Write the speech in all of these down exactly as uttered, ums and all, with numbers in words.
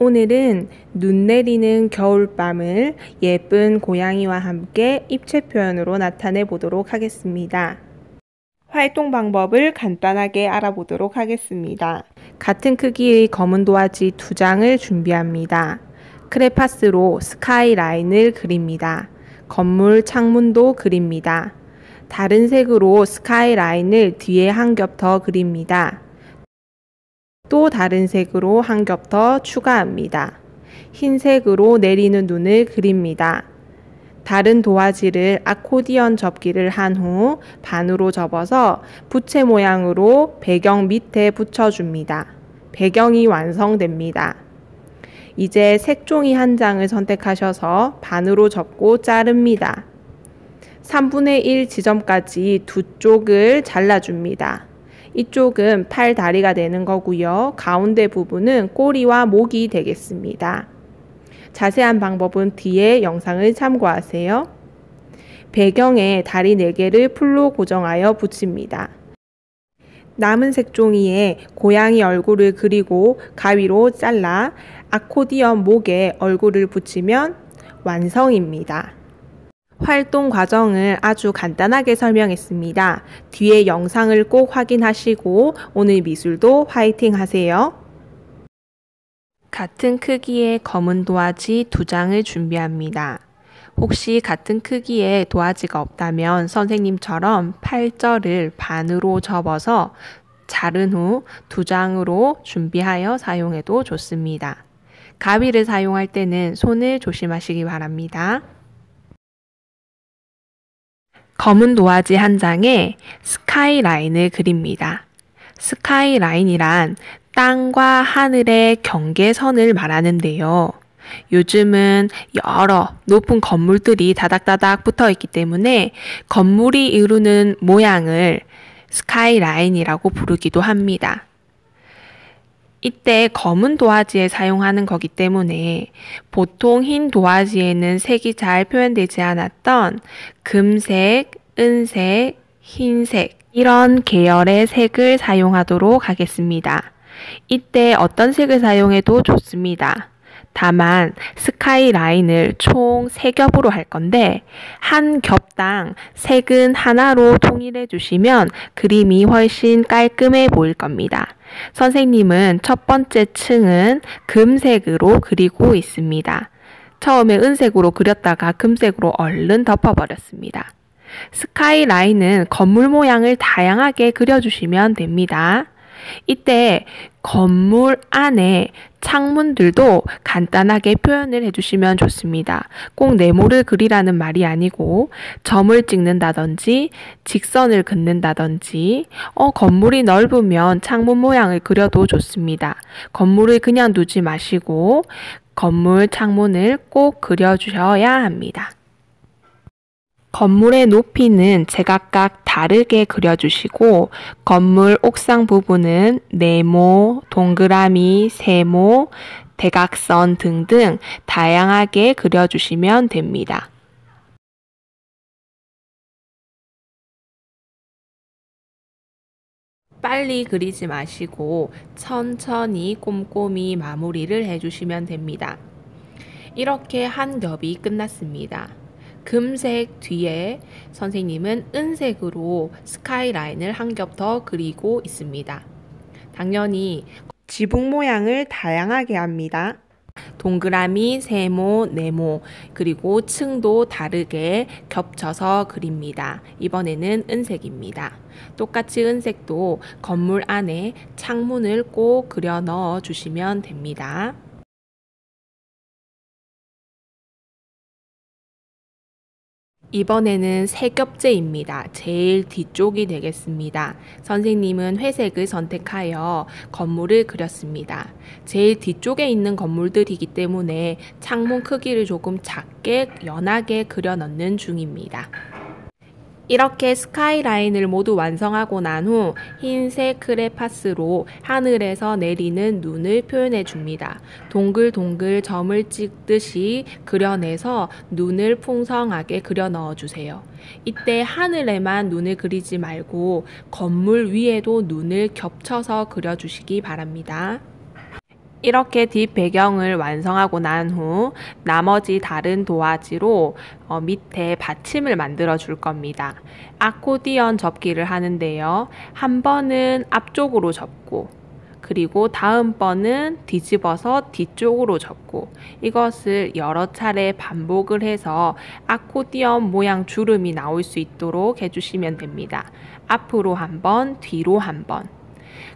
오늘은 눈 내리는 겨울밤을 예쁜 고양이와 함께 입체 표현으로 나타내 보도록 하겠습니다. 활동 방법을 간단하게 알아보도록 하겠습니다. 같은 크기의 검은 도화지 두 장을 준비합니다. 크레파스로 스카이라인을 그립니다. 건물 창문도 그립니다. 다른 색으로 스카이라인을 뒤에 한 겹 더 그립니다. 또 다른 색으로 한 겹 더 추가합니다. 흰색으로 내리는 눈을 그립니다. 다른 도화지를 아코디언 접기를 한 후 반으로 접어서 부채 모양으로 배경 밑에 붙여줍니다. 배경이 완성됩니다. 이제 색종이 한 장을 선택하셔서 반으로 접고 자릅니다. 삼분의 일 지점까지 두 쪽을 잘라줍니다. 이쪽은 팔, 다리가 되는 거고요. 가운데 부분은 꼬리와 목이 되겠습니다. 자세한 방법은 뒤에 영상을 참고하세요. 배경에 다리 네 개를 풀로 고정하여 붙입니다. 남은 색종이에 고양이 얼굴을 그리고 가위로 잘라 아코디언 목에 얼굴을 붙이면 완성입니다. 활동 과정을 아주 간단하게 설명했습니다. 뒤에 영상을 꼭 확인하시고 오늘 미술도 화이팅 하세요. 같은 크기의 검은 도화지 두 장을 준비합니다. 혹시 같은 크기의 도화지가 없다면 선생님처럼 팔절을 반으로 접어서 자른 후 두 장으로 준비하여 사용해도 좋습니다. 가위를 사용할 때는 손을 조심하시기 바랍니다. 검은 도화지 한 장에 스카이라인을 그립니다. 스카이라인이란 땅과 하늘의 경계선을 말하는데요. 요즘은 여러 높은 건물들이 다닥다닥 붙어 있기 때문에 건물이 이루는 모양을 스카이라인이라고 부르기도 합니다. 이때 검은 도화지에 사용하는 거기 때문에 보통 흰 도화지에는 색이 잘 표현되지 않았던 금색, 은색, 흰색 이런 계열의 색을 사용하도록 하겠습니다. 이때 어떤 색을 사용해도 좋습니다. 다만 스카이라인을 총 세 겹으로 할 건데 한 겹당 색은 하나로 통일해 주시면 그림이 훨씬 깔끔해 보일 겁니다. 선생님은 첫 번째 층은 금색으로 그리고 있습니다. 처음에 은색으로 그렸다가 금색으로 얼른 덮어버렸습니다. 스카이라인은 건물 모양을 다양하게 그려주시면 됩니다. 이때 건물 안에 창문들도 간단하게 표현을 해주시면 좋습니다. 꼭 네모를 그리라는 말이 아니고 점을 찍는다든지 직선을 긋는다든지 어, 건물이 넓으면 창문 모양을 그려도 좋습니다. 건물을 그냥 두지 마시고 건물 창문을 꼭 그려주셔야 합니다. 건물의 높이는 제각각 다르게 그려주시고 건물 옥상 부분은 네모, 동그라미, 세모, 대각선 등등 다양하게 그려주시면 됩니다. 빨리 그리지 마시고 천천히 꼼꼼히 마무리를 해주시면 됩니다. 이렇게 한 겹이 끝났습니다. 금색 뒤에 선생님은 은색으로 스카이라인을 한 겹 더 그리고 있습니다. 당연히 지붕 모양을 다양하게 합니다. 동그라미, 세모, 네모 그리고 층도 다르게 겹쳐서 그립니다. 이번에는 은색입니다. 똑같이 은색도 건물 안에 창문을 꼭 그려 넣어 주시면 됩니다. 이번에는 세 겹째입니다. 제일 뒤쪽이 되겠습니다. 선생님은 회색을 선택하여 건물을 그렸습니다. 제일 뒤쪽에 있는 건물들이기 때문에 창문 크기를 조금 작게 연하게 그려 넣는 중입니다. 이렇게 스카이라인을 모두 완성하고 난 후 흰색 크레파스로 하늘에서 내리는 눈을 표현해 줍니다. 동글동글 점을 찍듯이 그려내서 눈을 풍성하게 그려 넣어 주세요. 이때 하늘에만 눈을 그리지 말고 건물 위에도 눈을 겹쳐서 그려 주시기 바랍니다. 이렇게 뒷배경을 완성하고 난 후 나머지 다른 도화지로 어, 밑에 받침을 만들어 줄 겁니다. 아코디언 접기를 하는데요. 한 번은 앞쪽으로 접고 그리고 다음번은 뒤집어서 뒤쪽으로 접고 이것을 여러 차례 반복을 해서 아코디언 모양 주름이 나올 수 있도록 해주시면 됩니다. 앞으로 한 번, 뒤로 한 번.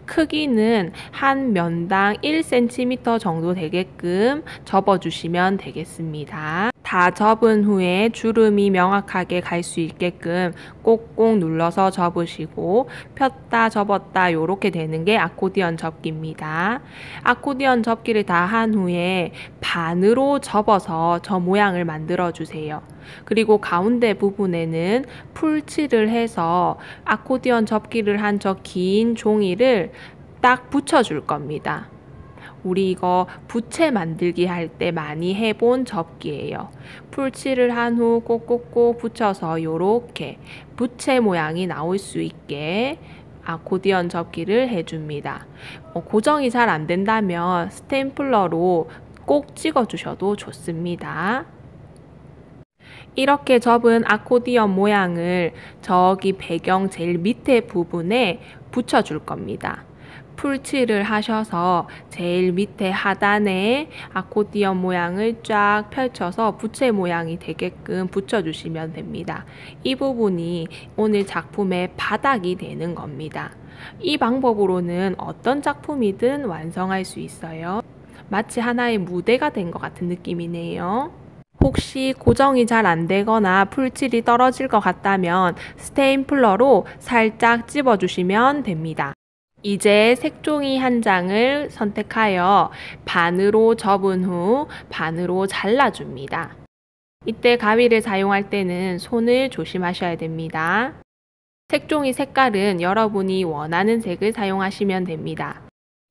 크기는 한 면당 일 센티미터 정도 되게끔 접어주시면 되겠습니다. 다 접은 후에 주름이 명확하게 갈 수 있게끔 꼭꼭 눌러서 접으시고 폈다 접었다 요렇게 되는 게 아코디언 접기입니다. 아코디언 접기를 다 한 후에 반으로 접어서 저 모양을 만들어 주세요. 그리고 가운데 부분에는 풀칠을 해서 아코디언 접기를 한 저 긴 종이를 딱 붙여 줄 겁니다. 우리 이거 부채 만들기 할 때 많이 해본 접기예요. 풀칠을 한 후 꼭꼭꼭 붙여서 요렇게 부채 모양이 나올 수 있게 아코디언 접기를 해줍니다. 고정이 잘 안 된다면 스탬플러로 꼭 찍어 주셔도 좋습니다. 이렇게 접은 아코디언 모양을 저기 배경 제일 밑에 부분에 붙여 줄 겁니다. 풀칠을 하셔서 제일 밑에 하단에 아코디언 모양을 쫙 펼쳐서 부채 모양이 되게끔 붙여주시면 됩니다. 이 부분이 오늘 작품의 바닥이 되는 겁니다. 이 방법으로는 어떤 작품이든 완성할 수 있어요. 마치 하나의 무대가 된 것 같은 느낌이네요. 혹시 고정이 잘 안되거나 풀칠이 떨어질 것 같다면 스테인플러로 살짝 집어주시면 됩니다. 이제 색종이 한 장을 선택하여 반으로 접은 후 반으로 잘라줍니다. 이때 가위를 사용할 때는 손을 조심하셔야 됩니다. 색종이 색깔은 여러분이 원하는 색을 사용하시면 됩니다.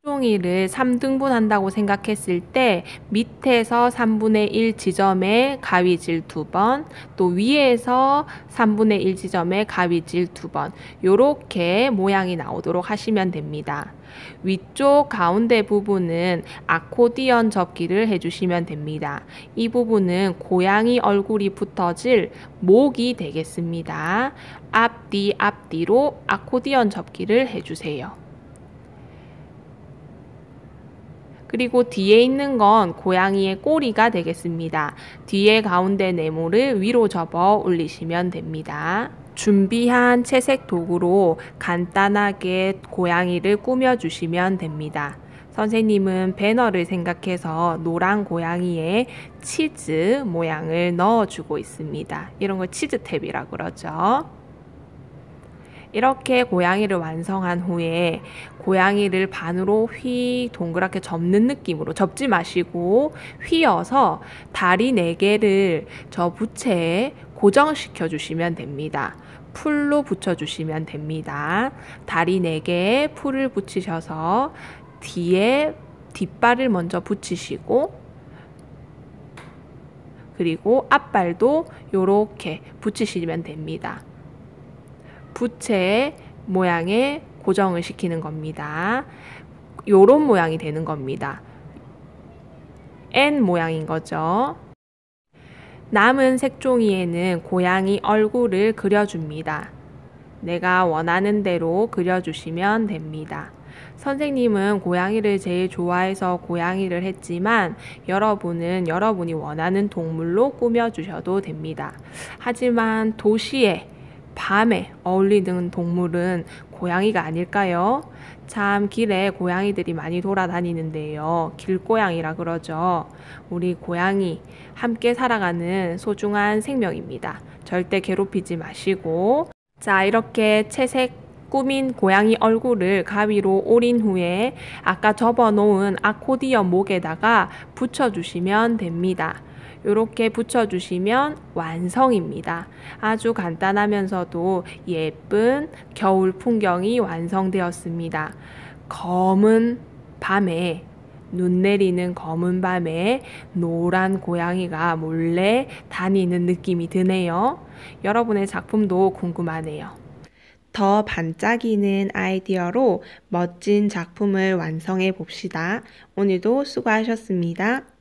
색종이를 삼 등분한다고 생각했을 때 밑에서 삼분의 일 지점에 가위질 두 번, 또 위에서 삼분의 일 지점에 가위질 두 번 요렇게 모양이 나오도록 하시면 됩니다. 위쪽 가운데 부분은 아코디언 접기를 해주시면 됩니다. 이 부분은 고양이 얼굴이 붙어질 목이 되겠습니다. 앞뒤 앞뒤로 아코디언 접기를 해주세요. 그리고 뒤에 있는 건 고양이의 꼬리가 되겠습니다. 뒤에 가운데 네모를 위로 접어 올리시면 됩니다. 준비한 채색 도구로 간단하게 고양이를 꾸며주시면 됩니다. 선생님은 배너를 생각해서 노란 고양이의 치즈 모양을 넣어주고 있습니다. 이런 걸 치즈 탭이라고 그러죠. 이렇게 고양이를 완성한 후에 고양이를 반으로 휘 동그랗게 접는 느낌으로 접지 마시고 휘어서 다리 네 개를 저 부채에 고정시켜 주시면 됩니다. 풀로 붙여 주시면 됩니다. 다리 네 개에 풀을 붙이셔서 뒤에 뒷발을 먼저 붙이시고 그리고 앞발도 이렇게 붙이시면 됩니다. 부채 모양에 고정을 시키는 겁니다. 요런 모양이 되는 겁니다. 엔 모양인 거죠. 남은 색종이에는 고양이 얼굴을 그려줍니다. 내가 원하는 대로 그려주시면 됩니다. 선생님은 고양이를 제일 좋아해서 고양이를 했지만 여러분은 여러분이 원하는 동물로 꾸며주셔도 됩니다. 하지만 도시에 밤에 어울리는 동물은 고양이가 아닐까요? 참 길에 고양이들이 많이 돌아다니는데요. 길고양이라 그러죠. 우리 고양이 함께 살아가는 소중한 생명입니다. 절대 괴롭히지 마시고 자 이렇게 채색 꾸민 고양이 얼굴을 가위로 오린 후에 아까 접어 놓은 아코디언 목에다가 붙여주시면 됩니다. 이렇게 붙여주시면 완성입니다. 아주 간단하면서도 예쁜 겨울 풍경이 완성되었습니다. 검은 밤에 눈 내리는 검은 밤에 노란 고양이가 몰래 다니는 느낌이 드네요. 여러분의 작품도 궁금하네요. 더 반짝이는 아이디어로 멋진 작품을 완성해 봅시다. 오늘도 수고하셨습니다.